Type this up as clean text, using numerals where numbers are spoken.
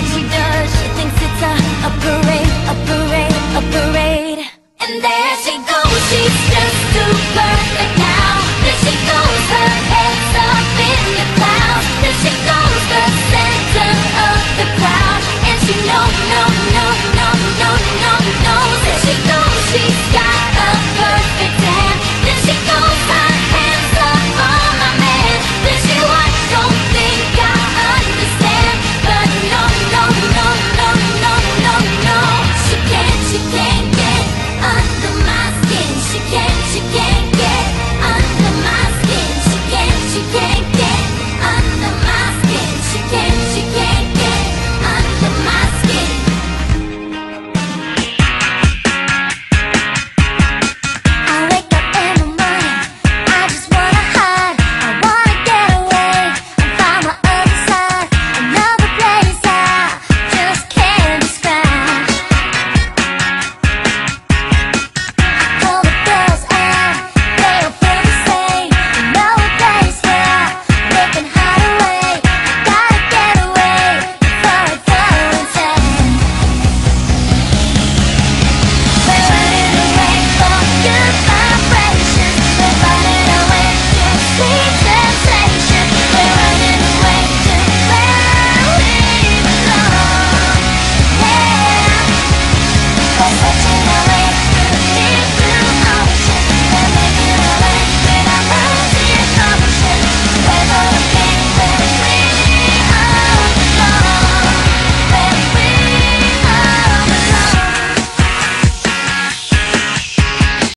what she does. She thinks it's a parade, a parade, a parade. And there she goes, she's just too perfect now. There she goes.